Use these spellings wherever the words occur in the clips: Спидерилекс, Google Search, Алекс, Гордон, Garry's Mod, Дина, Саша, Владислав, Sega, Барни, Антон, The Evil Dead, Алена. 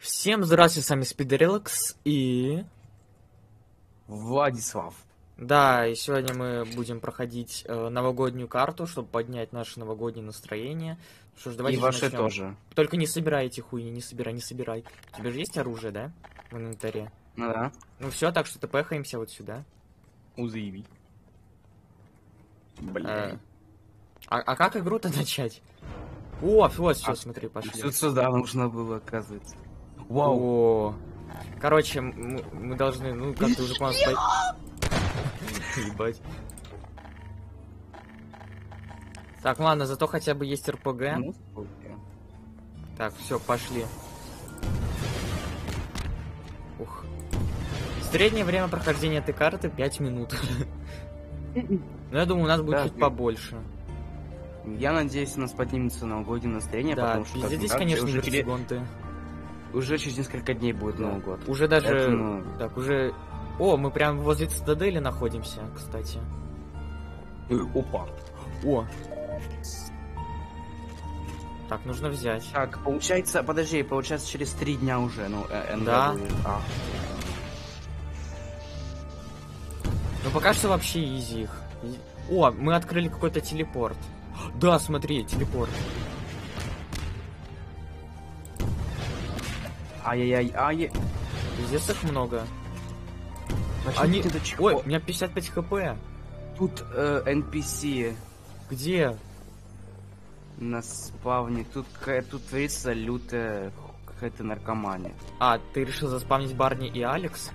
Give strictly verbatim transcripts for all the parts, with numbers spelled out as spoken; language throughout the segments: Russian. Всем здравствуйте, с вами Спидерилекс и... Владислав. Да, и сегодня мы будем проходить э, новогоднюю карту, чтобы поднять наше новогоднее настроение. Что ж, давайте и ваши начнем. Тоже. Только не собирай эти хуйни, не собирай, не собирай. У тебя же есть оружие, да? В инвентаре? Ну да. Ну все, так что ты пехаемся вот сюда. Узыви. Блин. Э, а, а как игру-то начать? О, вот, все, а, смотри, пошли. Тут сюда нужно было, оказывается. Вау. О. Короче, мы, мы должны, ну, как ты уже понял, ебать. Так, ладно, зато хотя бы есть РПГ. Так, все, пошли. Ух. Среднее время прохождения этой карты пять минут. Но я думаю, у нас будет да, чуть ты... побольше. Я надеюсь, у нас поднимется новогоднее настроение, да, потому что... здесь, конечно, уже, пере... уже через несколько дней будет да. Новый год. Уже даже... Поэтому... Так, уже... О, мы прям возле цитадели находимся, кстати. Опа. О. Так, нужно взять. Так, получается, подожди, получается через три дня уже, ну, эн дабл ю эй. Да. А. Ну, пока что вообще изи их. О, мы открыли какой-то телепорт. Да, смотри, телепорт. Ай-яй-яй, ай. Пиздец, их много. Они... Ой, у меня пятьдесят пять хп. Тут э, эн пи си. Где? На спавне. Тут, тут творится лютая какая-то наркомания. А, ты решил заспавнить Барни и Алекс?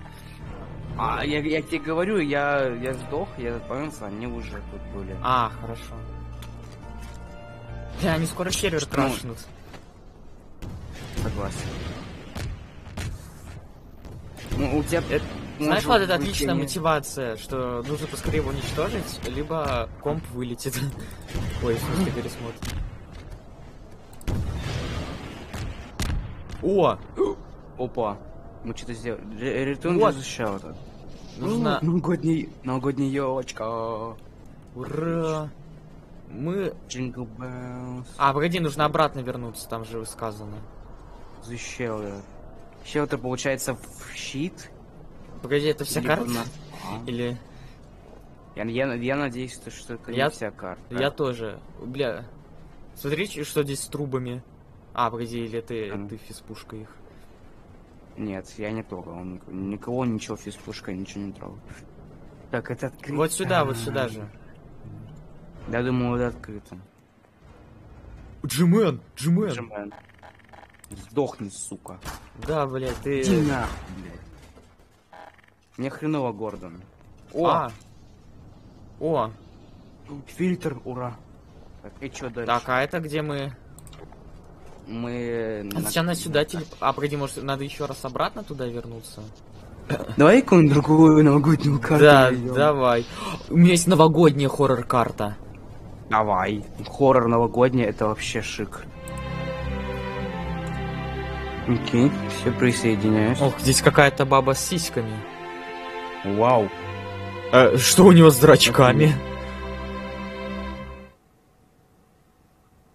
А, я, я тебе говорю, я, я сдох, я заспавнился, они уже тут были. А, хорошо. Да, они скоро сервер крашнут. Согласен. Ну, у тебя... Это... Знаешь, Влад, это отличная мотивация, что нужно поскорее его уничтожить, либо комп вылетит. Ой, в смысле, пересмотр. О! Опа! Мы что-то сделали. Ретун защищал это. Нужно... Новогодний... Новогодняя елочка. Ура! Мы... А, погоди, нужно обратно вернуться, там же сказано. Защищал я. Еще это получается в щит. Погоди, это вся или карта? На... Или... Я, я, я надеюсь, что это я... не вся карта. Я тоже. Бля. Смотри, что здесь с трубами. А, погоди, или ты, а. ты физпушка их? Нет, я не трогал. Никого, ничего, физпушка, ничего не трогал. Так, это открыто. Вот сюда, вот сюда же. Я думал, это открыто. Джимен! Джимен! Джимен. Сдохни, сука. Да, блядь, ты... Дина, блядь. Мне хреново, Гордон. О! А. О! Фильтр, ура! Так, и чё дальше? Так, а это где мы? Мы... А сейчас на сюда телеп... А, погоди, может, надо еще раз обратно туда вернуться? Давай какую-нибудь другую новогоднюю карту. Да, найдем. Давай. У меня есть новогодняя хоррор-карта. Давай. Хоррор новогодняя, это вообще шик. Окей, все присоединяюсь. Ох, здесь какая-то баба с сиськами. Вау. Э, что у него с зрачками?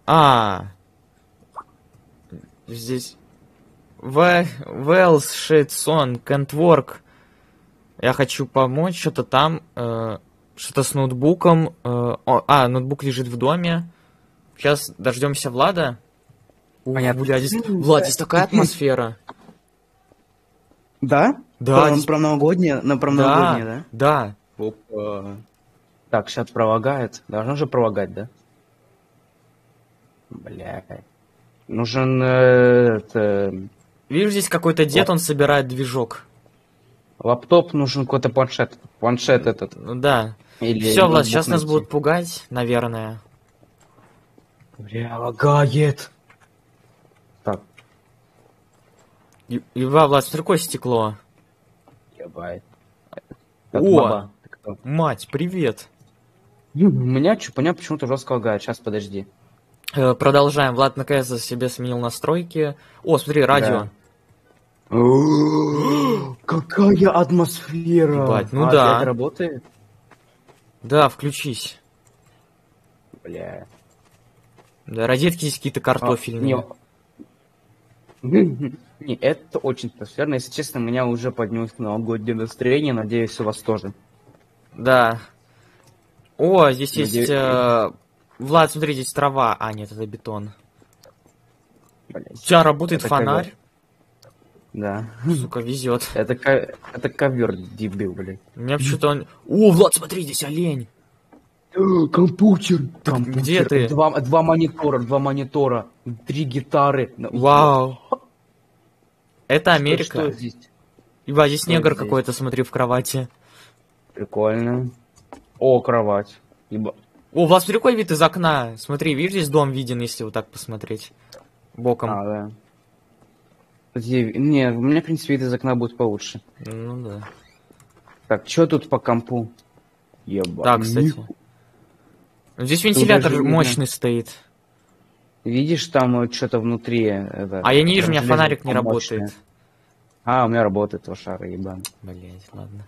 А. Здесь. Wells shit son can't work. Я хочу помочь. Что-то там. Э, Что-то с ноутбуком. Э, о, а, ноутбук лежит в доме. Сейчас дождемся Влада. О, бля, здесь... Влад, здесь такая атмосфера. Да? Да, здесь... про новогоднее, на про новогоднее, да? Да. Опа. Так, сейчас пролагает. Должно же пролагать, да? Бля. Нужен... Э, это... Вижу, здесь какой-то дед, Лап... он собирает движок. Лаптоп нужен, какой-то планшет. Планшет этот. Да. Или... Все, Влад, сейчас нас будут пугать, наверное. Бля, лагает. Так. И, и Влад, смотри, какое стекло. Так, о, баба. Мать, привет. У меня чупаня почему-то жестко лагает. Сейчас, подожди. Э, продолжаем. Влад наконец-то себе сменил настройки. О, смотри, радио. Да. Какая атмосфера. Бать, ну а, да. Это работает? Да, включись. Бля. Да, розетки здесь какие-то картофельные. А, Не, это очень атмосферно. Если честно, меня уже поднялось новогоднее настроение. Надеюсь, у вас тоже. Да. О, здесь Надеюсь... есть... Э... Влад, смотри, здесь трава. А, нет, это бетон. Блин, у тебя работает фонарь? Ковер. Да. Сука, везет. Это, ко... это ковер, дебил, блин. У меня почему-то он... О, Влад, смотри, здесь олень. Компьютер. Там где ты? Два, два монитора, два монитора, три гитары. Вау. Это Америка. Что, что здесь? Ибо здесь что негр какой-то, смотри, в кровати. Прикольно. О, кровать. Ибо... О, у вас прикольный вид из окна. Смотри, видишь, здесь дом виден, если вот так посмотреть. Боком. А, да. Здесь... Не, у меня, в принципе, вид из окна будет получше. Ну да. Так, что тут по компу? Еба. Да, кстати. Здесь вентилятор мощный стоит. Видишь, там что-то внутри. Это, а я не вижу, у меня фонарик не работает. Мощное. А, у меня работает его шара, ебан. Блять, ладно.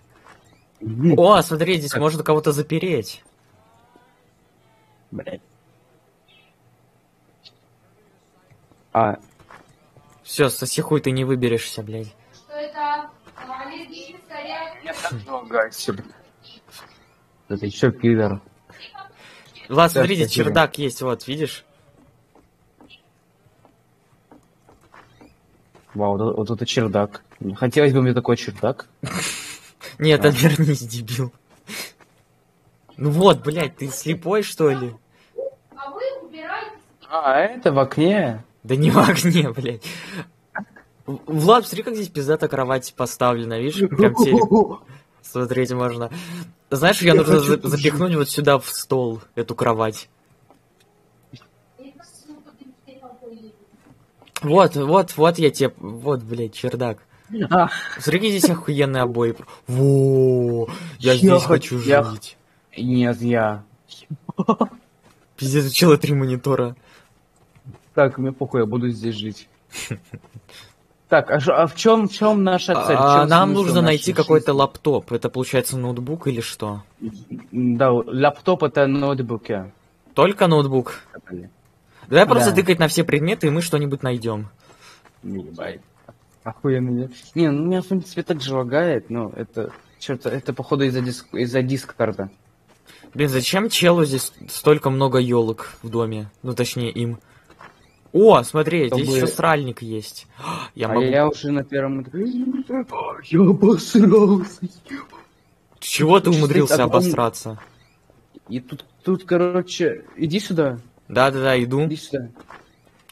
О, смотри, здесь как... можно кого-то запереть. Блять. А. Все, соси хуй, ты не выберешься, блядь. Что это? Это еще пидор. Влад, смотри, здесь чердак есть, вот, видишь? Вау, вот, вот это чердак. Хотелось бы мне такой чердак. Нет, отвернись, дебил. Ну вот, блядь, ты слепой, что ли? А вы убираете... А, это в окне? Да не в окне, блядь. Влад, смотри, как здесь пиздата кровать поставлена, видишь? Прям телек. Смотреть можно. Знаешь, я, я нужно за запихнуть жить. Вот сюда в стол эту кровать. Вот, вот, вот я тебе... Вот, блядь, чердак. А. Смотри, здесь охуенные обои. Во, я, я здесь хочу я... жить. Нет, я... Пиздец, учила три монитора. Так, мне похуй, я буду здесь жить. Так, а в чем в чем наша цель? А, чем нам нужно найти какой-то лаптоп. Это получается ноутбук или что? Да, лаптоп это ноутбук. Только ноутбук. Блин. Давай да. просто тыкать на все предметы, и мы что-нибудь найдем. Ебать. Охуенно. Не, ну меня в принципе так же лагает, но это черт, это походу из-за диск из-за дискорда. Блин, зачем челу здесь столько много елок в доме? Ну точнее им. О, смотри, чтобы... здесь еще сральник есть. Я а могу... я уже на первом этапе. Я обосрался. Чего ты умудрился огромный... обосраться? И тут, тут, короче, иди сюда. Да-да-да, иду. Иди сюда.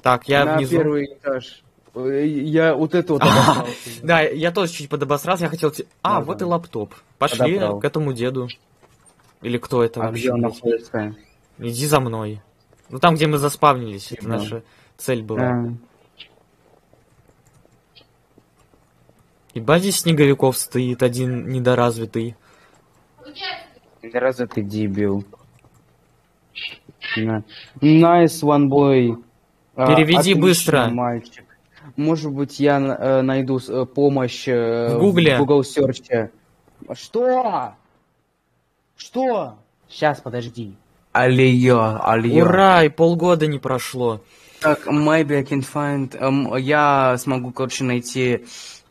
Так, я на внизу. Первый этаж. Я вот это вот обосрался. Да, я тоже чуть подобосрался, я хотел... А, вот и лаптоп. Пошли к этому деду. Или кто это вообще? Иди за мной. Ну там, где мы заспавнились, это наша... цель была. А. Ебать, здесь снеговиков стоит один недоразвитый. Недоразвитый дебил. Nice one boy. Переведи а, быстро. Мальчик. Может быть, я э, найду э, помощь э, в Гугле. В Google Search. Что? Что? Сейчас, подожди. Алия, алия. Ура, и полгода не прошло. Так, maybe I can find... Um, я смогу, короче, найти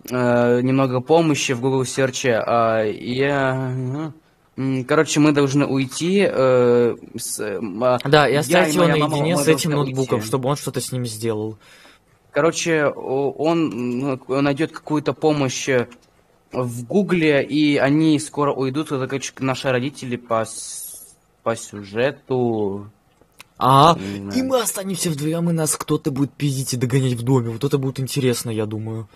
э, немного помощи в Google Search. Э, я... Э, короче, мы должны уйти. Э, с, э, да, и оставить его наедине с этим ноутбуком, уйти. Чтобы он что-то с ним сделал. Короче, он найдет какую-то помощь в Гугле, и они скоро уйдут. Это, короче, наши родители по, по сюжету... А, -а, а, и мы останемся вдвоем, и нас кто-то будет пиздить и догонять в доме. Вот это будет интересно, я думаю.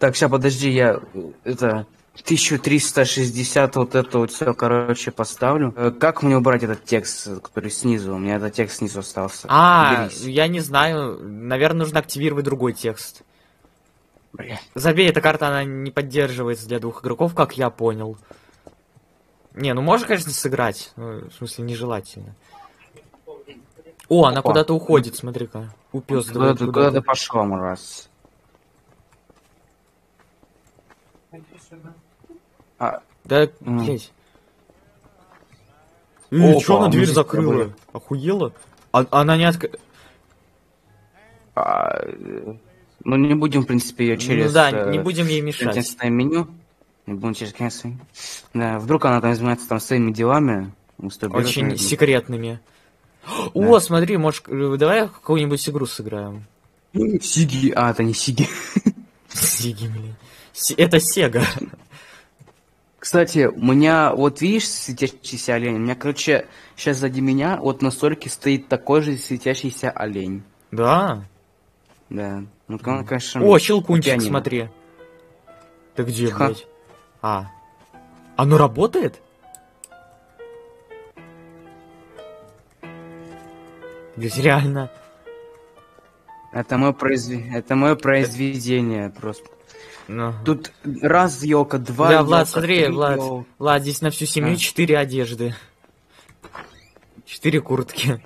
Так, сейчас, подожди, я это тысяча триста шестьдесят вот это вот все, короче, поставлю. Как мне убрать этот текст, который снизу? У меня этот текст снизу остался. А, я не знаю. Наверное, нужно активировать другой текст. Забей, эта карта, она не поддерживается для двух игроков, как я понял. Не, ну можно, конечно, сыграть. В смысле, нежелательно. О, она куда-то уходит, смотри-ка. Упёс. Куда-то куда пошла, раз. А, да, блядь. О, чё она дверь закрыла? Охуела? А, она не открыла. А, Ну, не будем, в принципе, ее через... Ну, да, э, не будем ей мешать. Контекстное меню. Не будем через контекстное меню. Вдруг она там занимается там своими делами. Очень берет, секретными. Да. О, смотри, может, давай какую-нибудь игру сыграем. Сиги. А, это не Сиги. Сиги, блин. Это Sega. Кстати, у меня, вот видишь, светящийся олень? У меня, короче, сейчас сзади меня вот на столике стоит такой же светящийся олень. Да? Да. Ну, он, конечно... О, щелкунчик, смотри. Ты где, Ха. блядь? А. Оно работает? Ведь реально. Это мое, произве... Это мое произведение просто. Но. Тут раз елка, два елка. Да, Влад, елка, смотри, три, Влад, елка. Влад, здесь на всю семью а. четыре одежды. Четыре куртки.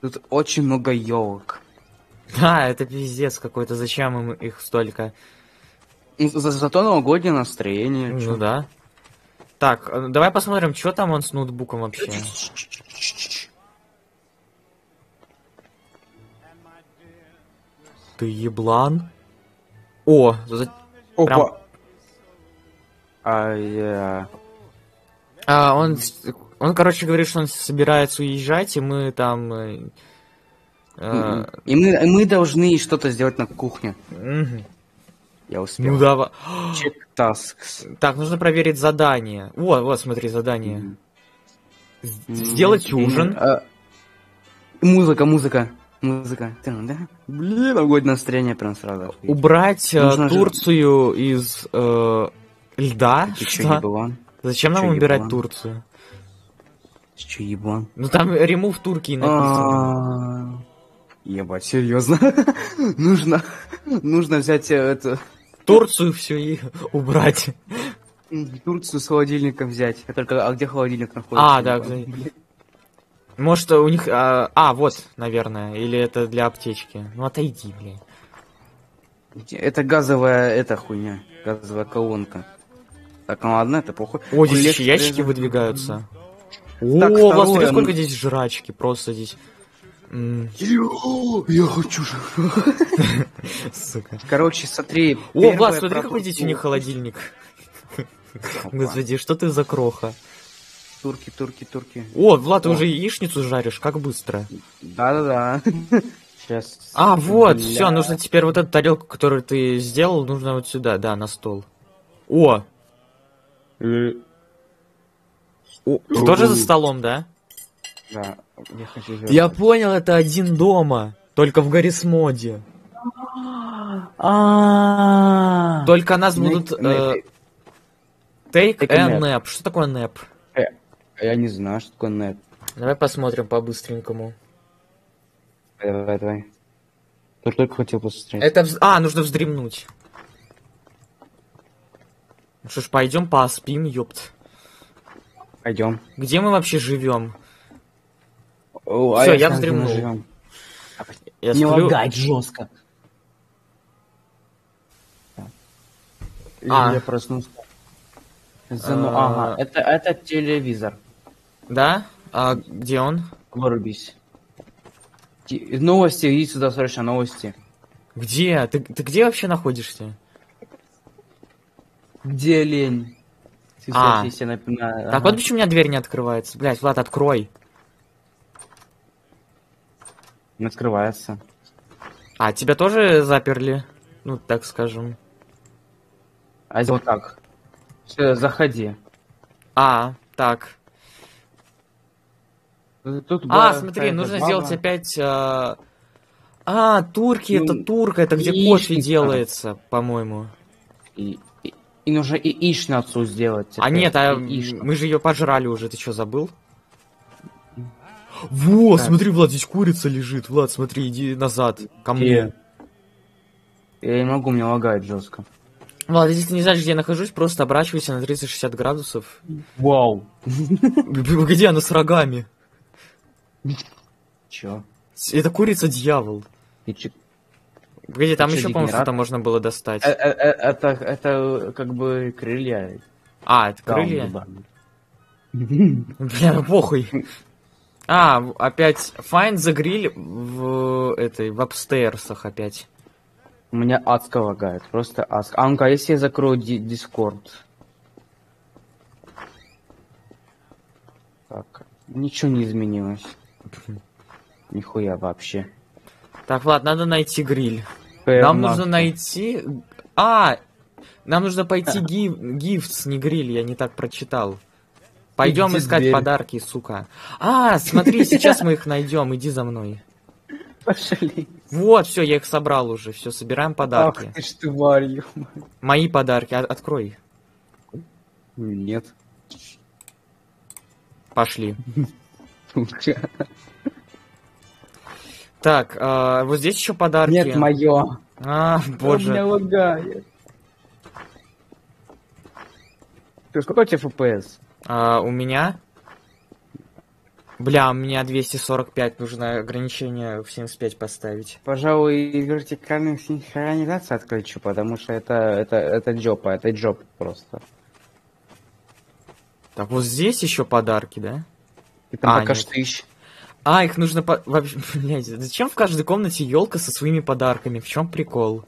Тут очень много елок. Да, это пиздец какой-то. Зачем им их столько? За зато новогоднее настроение. Ну чё? Да. Так, давай посмотрим, что там он с ноутбуком вообще. Ты еблан? О, за... Прям... А, я... а, он, он, короче, говорит, что он собирается уезжать, и мы там... Э... И, мы, и мы должны что-то сделать на кухне. Угу. Я успел. Ну, давай. Так, нужно проверить задание. О, вот, смотри, задание. Mm-hmm. Сделать mm-hmm. ужин. Mm-hmm. Музыка, музыка. Музыка. Да? Блин, новогоднее настроение прям сразу. Убрать э, Турцию же... из э, льда? Ты что? Что? Зачем что нам убирать еблан? Турцию? Че еблан? Ну там ремув Турции написано. Ебать, серьезно? Нужно, нужно взять это... Турцию всю и убрать. Турцию с холодильником взять. Только, а где холодильник находится? А, да, где... Может, у них... А, а, вот, наверное. Или это для аптечки. Ну, отойди, блин. Это газовая... Это хуйня. Газовая колонка. Так, ну ладно, это похуй. О, здесь Лес... ящики выдвигаются. Так, О, вас смотри, сколько здесь жрачки. Просто здесь... Я хочу жрачку. Сука. Короче, смотри. О, Влад, смотри, какой здесь у них холодильник. Господи, что ты за кроха? Турки, турки, турки. О, Влад, ты уже яичницу жаришь, как быстро. Да-да-да. Сейчас. А, вот, Бля... все, нужно теперь вот эту тарелку, которую ты сделал, нужно вот сюда, да, на стол. О! Ты тоже за столом, да? Да. Я, хочу Я понял, это один дома, только в Garry's mod. Только нас будут... Take and nap. Что такое nap? Я не знаю, что такое нэп. Давай посмотрим по-быстренькому. Давай, давай. Только, только хотел посмотреть. Это... Вз... А, нужно вздремнуть. Ну что ж, пойдем поспим, ёпт. Пойдем. Где мы вообще живем? О, Все, а я, я вздремнул. Я не сплю... лагать жестко. А. Я проснулся. Зану... А... Ага, это, это телевизор. Да? А где он? Вырубись. Т... Новости, иди сюда срочно, новости. Где? Ты, ты где вообще находишься? Где лень? Ты, а. Кстати, на... Так ага. вот почему у меня дверь не открывается. Блять, Влад, открой. Не открывается. А, тебя тоже заперли? Ну, так скажем. А вот так. Все, заходи. А, так. Тут а, смотри, нужно баба. сделать опять... А, а турки, ну, это турка, это где кофе делается, по-моему. И, и, и нужно яичницу сделать. А нет, а яичницу. Мы же ее пожрали уже, ты что, забыл? Во, так. Смотри, Влад, здесь курица лежит. Влад, смотри, иди назад, ко мне. Я не могу, мне лагает жестко. Влад, если ты не знаешь, где я нахожусь, просто оборачивайся на триста шестьдесят градусов. Вау. Где она с рогами? Чё? Это курица-дьявол. Погоди, там еще, по-моему, что-то можно было достать. Это, это как бы крылья. А, это крылья? Бля, похуй. А, опять Find the Grill в этой, в апстерсах опять. У меня адско лагает, просто адско. А ну-ка, если я закрою дискорд? Так, ничего не изменилось. Нихуя вообще. Так, ладно, надо найти гриль. Fair нам market. Нужно найти... А, нам нужно пойти гиф... гифтс, не гриль, я не так прочитал. Пойдем иди искать дверь. Подарки, сука. А, смотри, сейчас мы их найдем, иди за мной. Пошли. Вот, все, я их собрал уже, все, собираем подарки. Ах ты ж ты, Марья. Мои подарки, открой. Нет. Пошли. Так, а, вот здесь еще подарки. Нет, мое. А, боже. Меня лагает. Ты, сколько у тебя эф пи эс? А, у меня? Бля, у меня двести сорок пять, нужно ограничение в семьдесят пять поставить. Пожалуй, вертикальную синхронизацию отключу, потому что это, это, это джопа, это джоп просто. Так, вот здесь еще подарки, да? И там а, пока штыщ. А, их нужно... По... Вообще, блядь, зачем в каждой комнате елка со своими подарками? В чем прикол?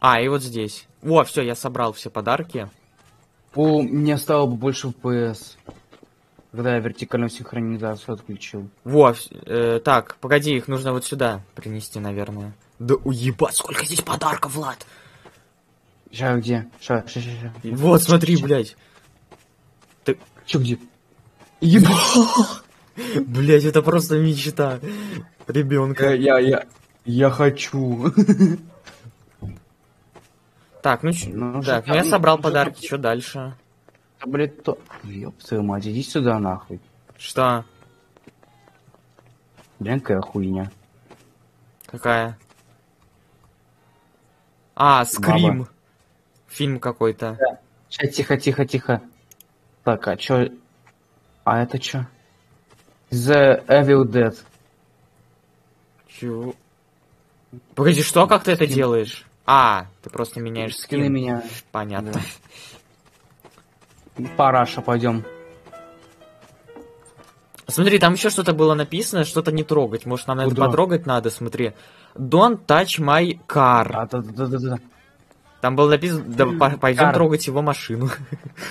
А, и вот здесь. О, все, я собрал все подарки. О, мне стало больше эф пи эс, когда я вертикальную синхронизацию отключил. Во, э, так, погоди, их нужно вот сюда принести, наверное. Да уебать, сколько здесь подарков, Влад! Ща, где? Ща, ща, ща, ща. Вот, смотри, ща, блядь. Ты... Чё, где? Ебать! Блядь, это просто мечта ребенка. Я, я, я, я хочу. Так, ну что, ну, так, ну, я ну, собрал ну, подарки, что дальше? Блядь, то... Ёб твою мать, иди сюда нахуй. Что? Блин, какая хуйня. Какая? А, Скрим. Баба. Фильм какой-то. Да. Сейчас, тихо, тихо, тихо. Так, а чё? А это чё? The Evil Dead. Чего? Погоди, что? Как ты Скин. Это делаешь? А, ты просто меняешь скин. Скины меня. Понятно. Да. Параша, пойдем. Смотри, там еще что-то было написано, что-то не трогать. Может, нам надо потрогать надо, смотри. Don't touch my car. А, да, да, да, да. Там было написано, да, пойдем трогать его машину.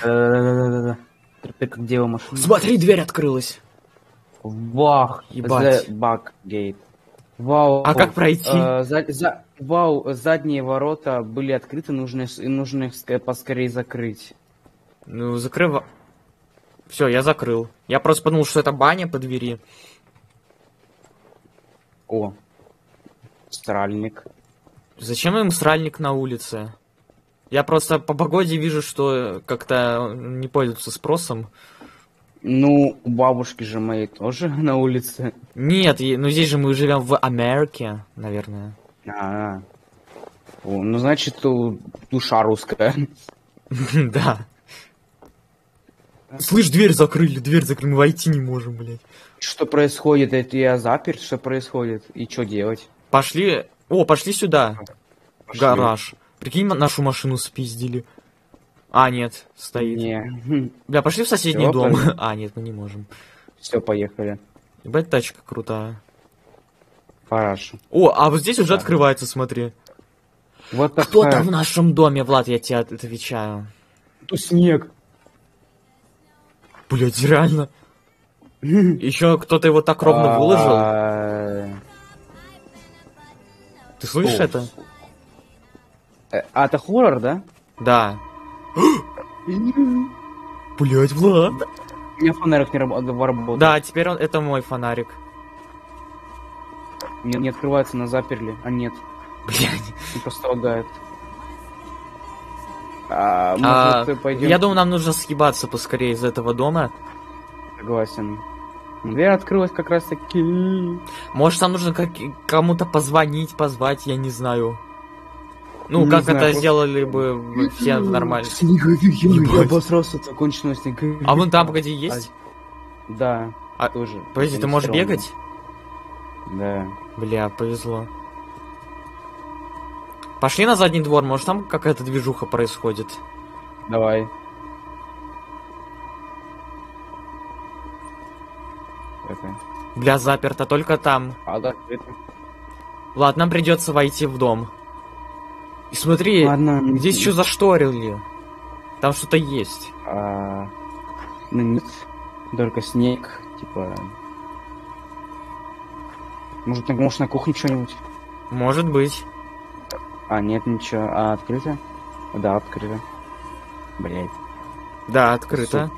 Да, да, да, да, да. Теперь как где его машина? Смотри, дверь открылась. Вах, ебать. Вау. А как пройти? Э, за, за, вау, задние ворота были открыты, нужно, нужно их поскорее закрыть. Ну, закрыва... Все, я закрыл. Я просто подумал, что это баня по двери. О. Сральник. Зачем им сральник на улице? Я просто по погоде вижу, что как-то не пользуются спросом. Ну, у бабушки же моей тоже на улице. Нет, ну здесь же мы живем в Америке, наверное. А-а-а. О, ну, значит, душа русская. Да. Слышь, дверь закрыли, дверь закрыли, мы войти не можем, блядь. Что происходит? Это я запер, что происходит? И что делать? Пошли... О, пошли сюда. Пошли. Гараж. Прикинь, нашу машину спиздили. А, нет, стоит. Не. Бля, пошли в соседний Всё, дом. Пошли. А, нет, мы не можем. Все, поехали. Ебать, тачка крутая. Парашу. О, а вот здесь уже да. открывается, смотри. Вот такая... Кто там в нашем доме, Влад, я тебе отвечаю. Тут снег. Блядь, реально. Еще кто-то его так ровно выложил. Ты слышишь это? А это хоррор, да? Да. Блять, Влад. У меня фонарик не работает. Да, теперь он это мой фонарик. Нет, не открывается, на заперли. А нет. Блять. Он просто лагает. А, может, а, я думаю, нам нужно съебаться поскорее из этого дома. Согласен. Дверь открылась как раз таки. Может, нам нужно как кому-то позвонить, позвать, я не знаю. Ну, не как знаю, это просто... сделали бы все нормально. Я обосрался, это кончилось. А вон там, погоди, есть? А... Да, а... тоже. Погоди, ты можешь бегать? Да. Бля, повезло. Пошли на задний двор, может там какая-то движуха происходит. Давай. Это. Бля, заперто только там. А, да, это... Ладно, нам придется войти в дом. И смотри, ладно, здесь не... еще зашторили. Там что-то есть. А... Ну нет, только снег, типа... Может, может на кухне что-нибудь? Может быть. А, нет, ничего. А, открыто? Да, открыто. Блять. Да, открыто.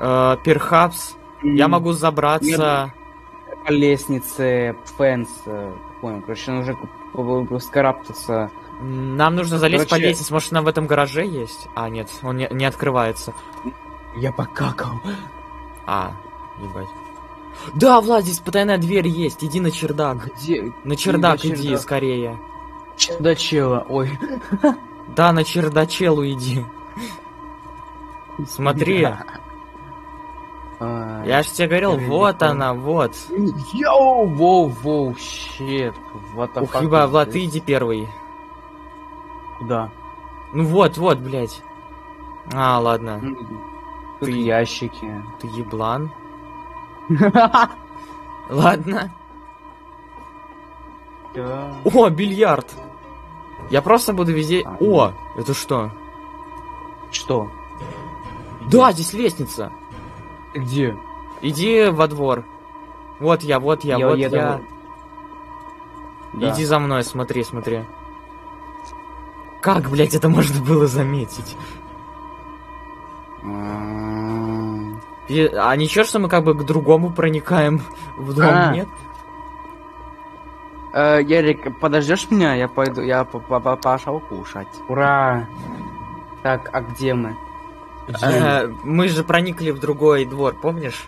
Э, перхапс. Mm. Я могу забраться... Нет, по лестнице, фенс. Понял, короче, нужно вскарабкаться. Нам нужно залезть, короче... по лестнице. Может, она в этом гараже есть? А, нет, он не, не открывается. Я покакал. А, ебать. Да, Влад, здесь потайная дверь есть. Иди на чердак. Где? На чердак иди, на чердак. Иди скорее. Чердачела, ой. Да, на чердачелу иди. Смотри. Я ж тебе говорил, вот она, вот. Йоу, воу, воу, щет. Ух, еба, Влад, ты иди первый. Куда? Ну вот, вот, блядь. А, ладно. Ты ящики. Ты еблан. Ладно. Да. О, бильярд. Я просто буду везде... А, о, нет. Это что? Что? Да, где? Здесь лестница. Где? Иди во двор. Вот я, вот я, я вот еду. Я. Да. Иди за мной, смотри, смотри. Как, блядь, это можно было заметить? А ничего, что мы как бы к другому проникаем в дом, а. Нет? Э, Ярик, подождешь меня? Я пойду, я пошел кушать. Ура! Так, а где мы? Где? Э, мы же проникли в другой двор, помнишь?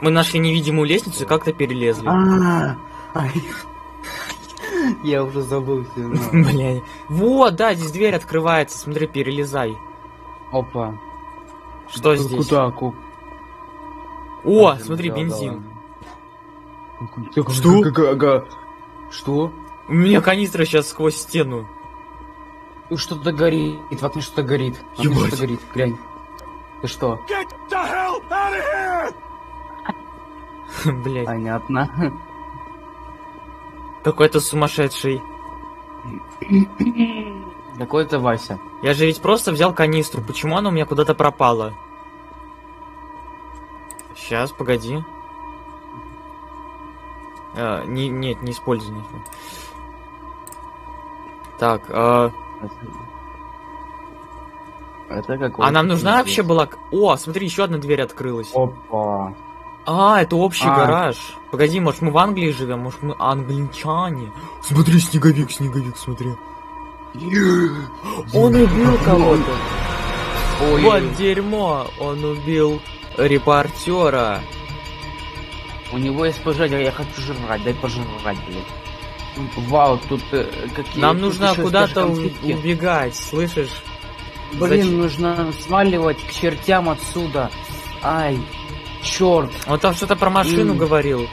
Мы нашли невидимую лестницу и как-то перелезли. А -а -а. Я уже забыл. Блядь. Вот, да, здесь дверь открывается. Смотри, перелезай. Опа. Что здесь? Куда? О, а смотри, бензин. Да, что? Что? У меня канистра сейчас сквозь стену. Что-то горит, в окне что-то горит. Что-то горит, глянь. Ты что? Блять. Понятно. Какой-то сумасшедший. Какой-то Вася. Я же ведь просто взял канистру. Почему она у меня куда-то пропала? Сейчас, погоди. А, не, нет, не используй ничего. Так, а... Это какой? А нам нужна вообще была... О, смотри, еще одна дверь открылась. Опа. А, это общий а. гараж. Погоди, может мы в Англии живем, может мы англичане. Смотри, снеговик, снеговик, смотри. Он убил кого-то. Вот дерьмо, он убил... репортера. У него есть пожрать, а я хочу жрать, дай пожрать, блядь. Вау, тут э, какие... Нам нужно куда-то убегать, слышишь? Блин, Зач... нужно сваливать к чертям отсюда. Ай, черт. Он там что-то про машину mm. говорил.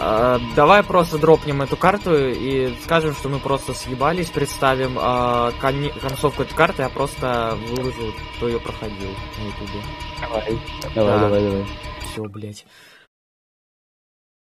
А, давай просто дропнем эту карту и скажем, что мы просто съебались, представим а, кон концовку этой карты, я просто выложу, кто ее проходил на ютубе. Давай, давай, да. давай, давай. Все, блять.